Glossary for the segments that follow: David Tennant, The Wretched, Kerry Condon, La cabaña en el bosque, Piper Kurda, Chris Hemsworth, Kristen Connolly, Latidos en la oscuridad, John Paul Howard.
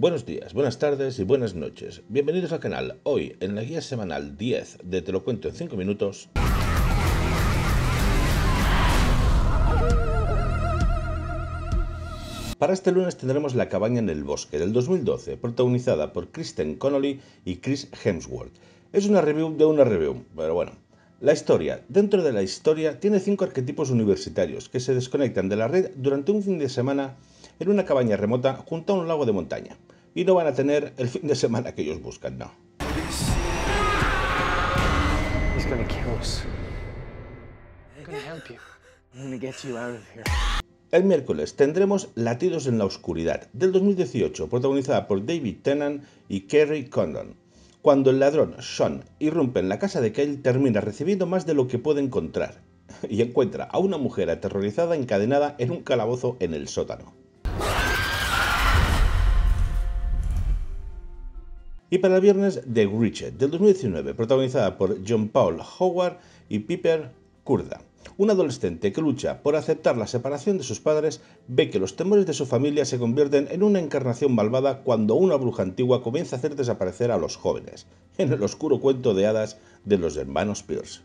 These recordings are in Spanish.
Buenos días, buenas tardes y buenas noches. Bienvenidos al canal. Hoy, en la guía semanal 10 de Te lo cuento en 5 minutos... Para este lunes tendremos La cabaña en el bosque, del 2012, protagonizada por Kristen Connolly y Chris Hemsworth. Es una review de una review, pero bueno. La historia. Dentro de la historia tiene 5 arquetipos universitarios que se desconectan de la red durante un fin de semana en una cabaña remota junto a un lago de montaña. Y no van a tener el fin de semana que ellos buscan, no. El miércoles tendremos Latidos en la oscuridad, del 2018, protagonizada por David Tennant y Kerry Condon. Cuando el ladrón, Sean, irrumpe en la casa de Kyle, termina recibiendo más de lo que puede encontrar y encuentra a una mujer aterrorizada encadenada en un calabozo en el sótano. Y para el viernes, The Wretched, del 2019, protagonizada por John Paul Howard y Piper Kurda. Un adolescente que lucha por aceptar la separación de sus padres ve que los temores de su familia se convierten en una encarnación malvada cuando una bruja antigua comienza a hacer desaparecer a los jóvenes, en el oscuro cuento de hadas de los hermanos Pierce.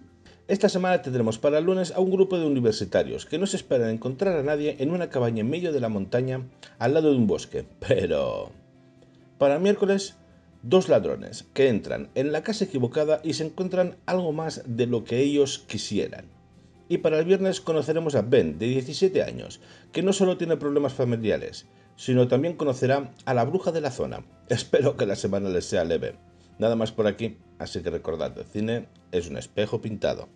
Esta semana tendremos para el lunes a un grupo de universitarios que no se esperan encontrar a nadie en una cabaña en medio de la montaña al lado de un bosque, pero... Para el miércoles, dos ladrones que entran en la casa equivocada y se encuentran algo más de lo que ellos quisieran. Y para el viernes conoceremos a Ben, de 17 años, que no solo tiene problemas familiares, sino también conocerá a la bruja de la zona. Espero que la semana les sea leve. Nada más por aquí, así que recordad, el cine es un espejo pintado.